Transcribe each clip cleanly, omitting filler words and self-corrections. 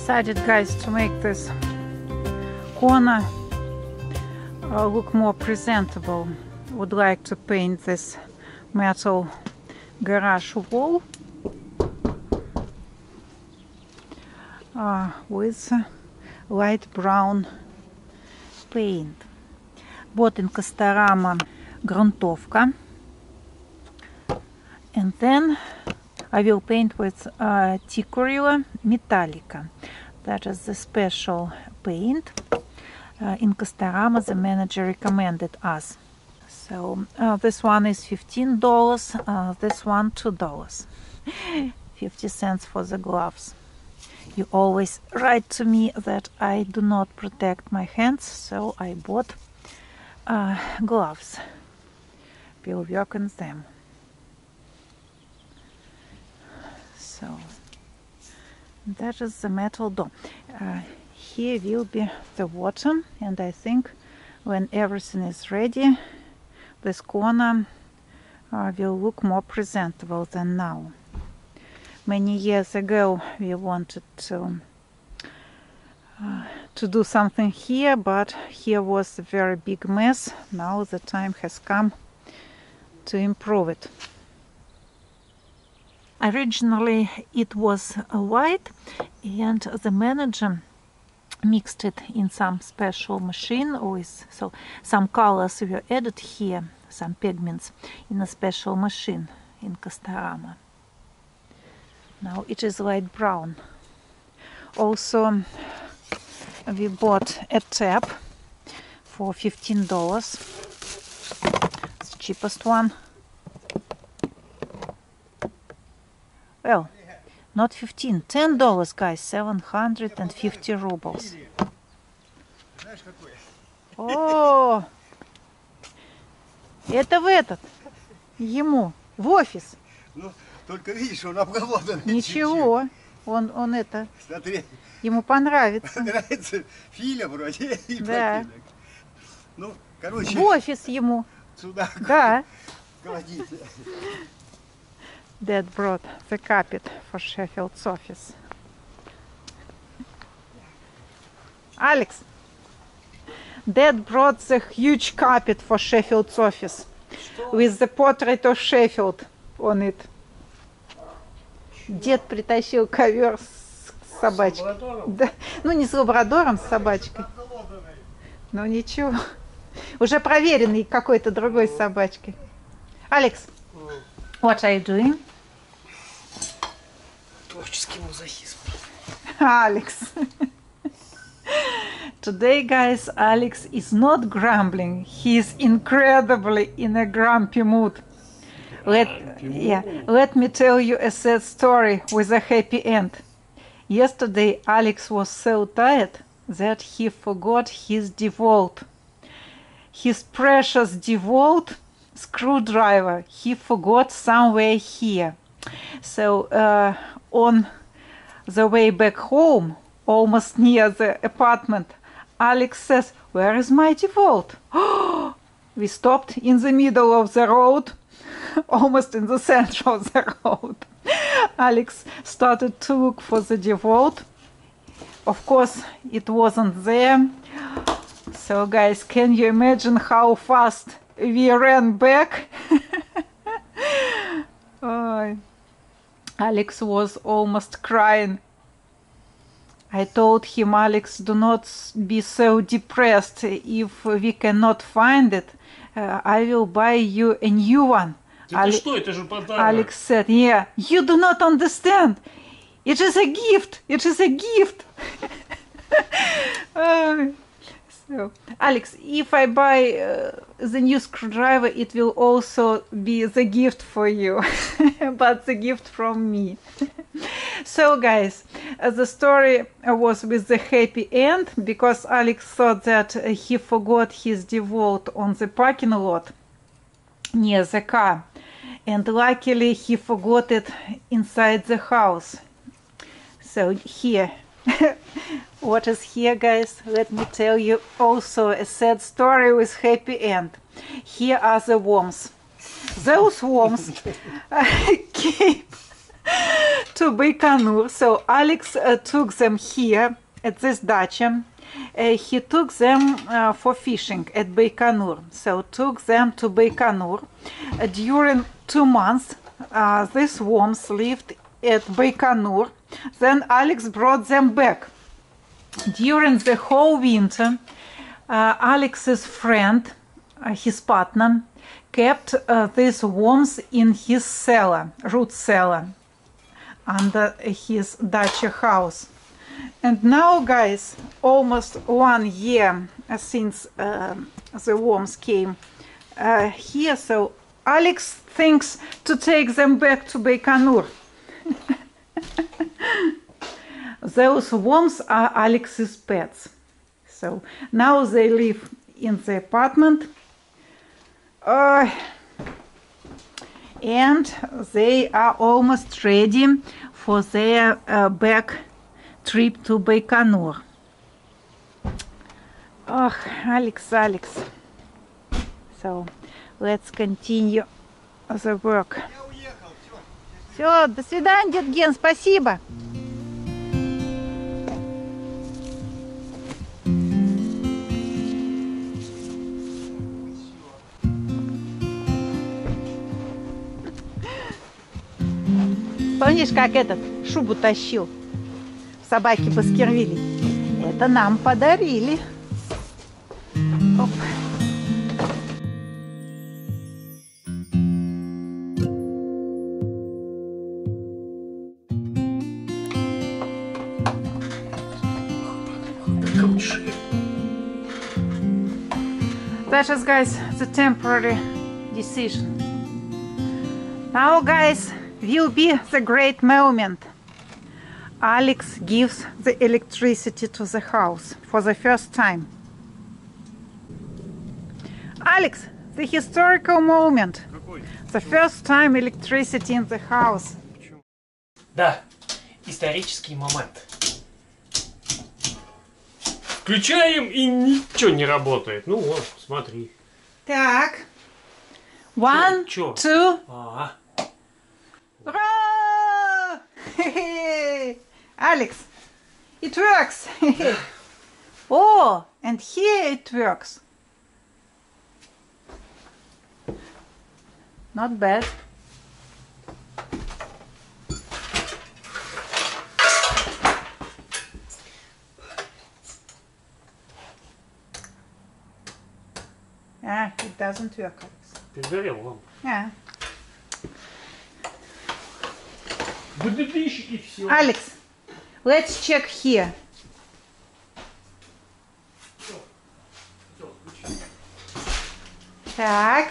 decided, guys, to make this corner look more presentable. Would like to paint this metal garage wall with light brown paint. Bought in Castorama gruntovka, and then I will paint with Tikkurila Metallica. That is the special paint in Castorama the manager recommended us. So this one is $15, this one $2. 50 cents for the gloves. You always write to me that I do not protect my hands, so I bought gloves. We'll work on them. So that is the metal door. Here will be the water, and I think when everything is ready, this corner will look more presentable than now. Many years ago we wanted to do something here, but here was a very big mess. Now the time has come to improve it. Originally it was white, and the manager mixed it in some special machine with, so some colors were added here, some pigments in a special machine in Castorama. Now it is light brown. Also we bought a tap for $15, it's the cheapest one. Well, not 15, $10, guys, 750 rubles. О, это в этот, ему, в офис. Ну, только видишь, он обголоданный. Ничего, он это, смотри, ему понравится. Нравится фильм вроде. Да. Ну, короче. В офис ему. Сюда. Да. Dad brought the carpet for Sheffield's office. Alex, Dad brought the huge carpet for Sheffield's office with the portrait of Sheffield on it. Дед притащил ковер с собачкой. Да. Ну не с лабрадором, с собачкой. Ну ничего, уже проверенный какой-то другой собачкой. Алекс, what are you doing? Творческий мазохизм. Alex. Today, guys, Alex is not grumbling. He is incredibly in a grumpy mood. Let me tell you a sad story with a happy end. Yesterday, Alex was so tired that he forgot his DeWalt. His precious DeWalt screwdriver he forgot somewhere here. So on the way back home, almost near the apartment, Alex says, "Where is my DeWalt?" We stopped in the middle of the road, almost in the center of the road. Alex started to look for the DeWalt. Of course, it wasn't there. So, guys, can you imagine how fast we ran back? Oh, Alex was almost crying. I told him, Alex, do not be so depressed. If we cannot find it, I will buy you a new one. Alex said, yeah, you do not understand. It is a gift. It is a gift. So, Alex, if I buy the new screwdriver, it will also be the gift for you, but the gift from me. So, guys, the story was with the happy end, because Alex thought that he forgot his DeWalt on the parking lot near the car, and luckily he forgot it inside the house. So here. What is here, guys? Let me tell you also a sad story with happy end. Here are the worms. Those worms came to Baikonur. So Alex took them here at this dacha. He took them for fishing at Baikonur. So took them to Baikonur. During 2 months, these worms lived at Baikonur. Then Alex brought them back. During the whole winter, Alex's friend, his partner, kept these worms in his cellar, root cellar, under his dacha house. And now, guys, almost 1 year since the worms came here, so Alex thinks to take them back to Baikonur. Those worms are Alex's pets. So now they live in the apartment and they are almost ready for their back trip to Baikonur. Oh, Alex. So let's continue the work. Все, до свидания, дед Ген, спасибо. Помнишь, как этот шубу тащил? Собаки Баскервилли. Это нам подарили. Оп. That is, guys, the temporary decision. Now, guys, will be the great moment. Alex gives the electricity to the house for the first time. Alex, the historical moment. The first time electricity in the house. Да, исторический момент. Включаем, и ничего не работает. Ну вот, смотри. Так. One, two. Ага. Ура! Alex, it works! Oh, and here it works. Not bad. Ah, it doesn't work. It's very long. Yeah. Alex, let's check here. Так.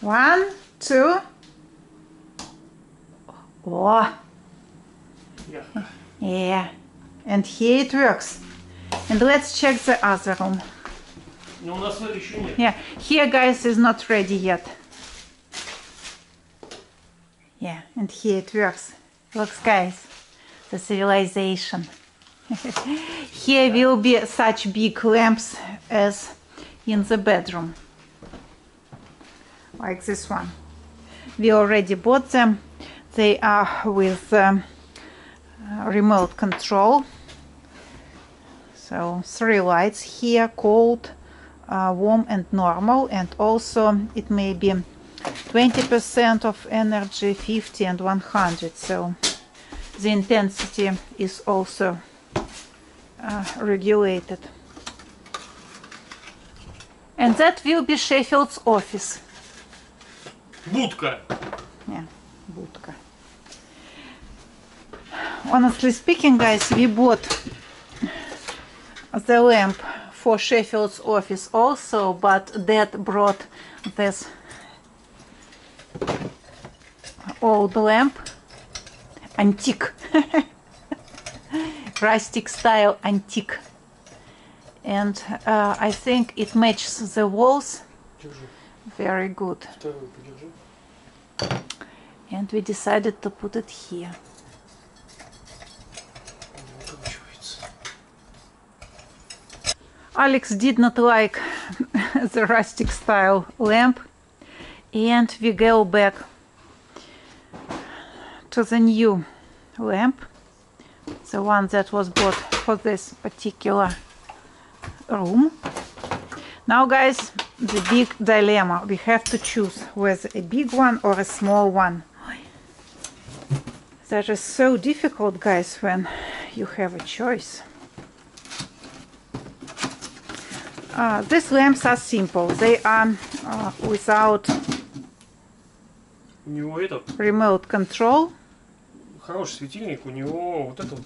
One, two. Oh. Yeah. And here it works. And let's check the other room. Yeah. Here, guys, is not ready yet. Yeah, and here it works. Look, guys, the civilization. Here will be such big lamps as in the bedroom. Like this one. We already bought them. They are with remote control. So 3 lights here, cold, warm and normal. And also it may be 20% of energy, 50 and 100. So the intensity is also regulated. And that will be Sheffield's office. Budka. Yeah, Budka. Honestly speaking, guys, we bought the lamp for Sheffield's office also, but Dad brought this old lamp, antique, rustic style antique, and I think it matches the walls very good, and we decided to put it here. Alex did not like the rustic style lamp, and we go back to the new lamp, the one that was bought for this particular room. Now, guys, the big dilemma. We have to choose whether a big one or a small one. That is so difficult, guys, when you have a choice. These lamps are simple. They are without remote control. Хороший светильник, у него вот этот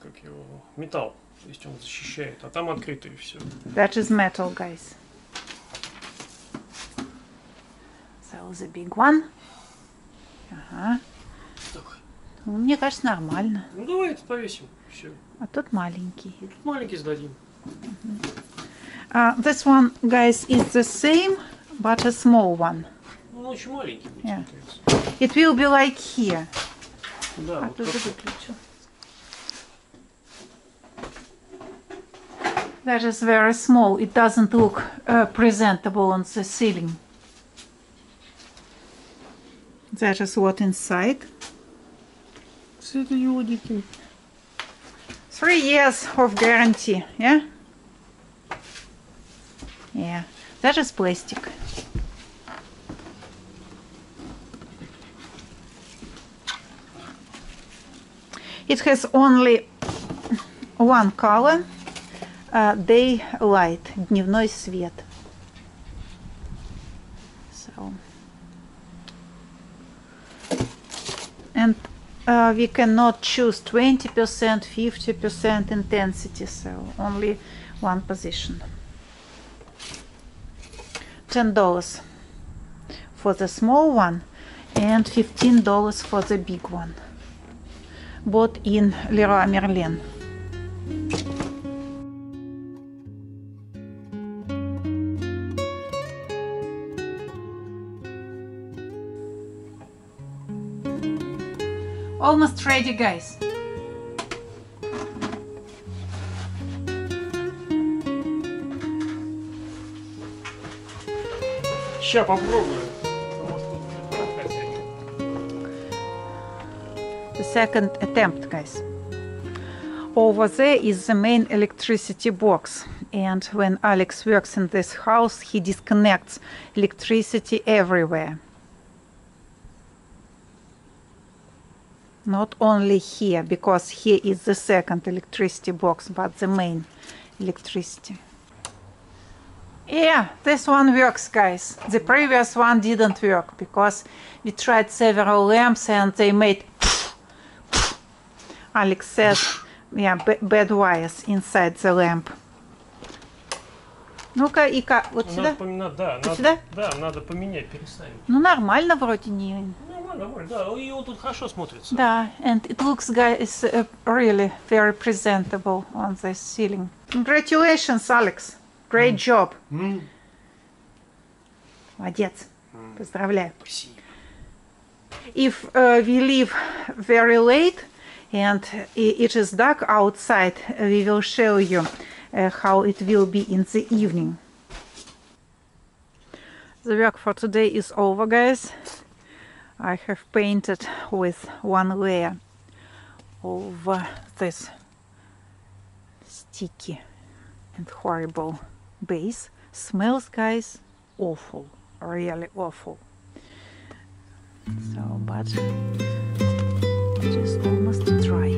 как его, металл, то есть он защищает, а там открытое все. That is metal, guys. So the big one. Ага. Ну, мне кажется, нормально. Ну давай это повесим, все. А тот маленький. Ну, тут маленький сдадим. This one, guys, is the same, but a small one. Ну, очень маленький. Yeah. It will be like here. Да, вот тоже выключу. That is very small. It doesn't look presentable on the ceiling. That is what inside. 3 years of guarantee, yeah? Yeah, that is plastic. It has only one color, daylight, дневной свет. So, and we cannot choose 20%, 50% intensity, so only one position. $10 for the small one and $15 for the big one. Bought in Leroy Merlin. Almost ready, guys. Сейчас попробую. The second attempt, guys. Over there is the main electricity box, and when Alex works in this house, he disconnects electricity everywhere. Not only here, because here is the second electricity box, but the main electricity. Yeah, this one works, guys. The previous one didn't work, because we tried several lamps and they made Alex said, yeah, bad wires inside the lamp. Ну-ка, и как? Вот сюда? Да, надо поменять, переставить. Ну, нормально вроде не... Нормально, да, его тут хорошо смотрится. Да, and it looks, guys, really very presentable on the ceiling. Congratulations, Alex. Great job. Молодец. Поздравляю. Спасибо. If we leave very late, and it is dark outside, we will show you how it will be in the evening. The work for today is over, guys. I have painted with one layer over this sticky and horrible base. Smells, guys, awful, really awful. So, but... It is almost dry.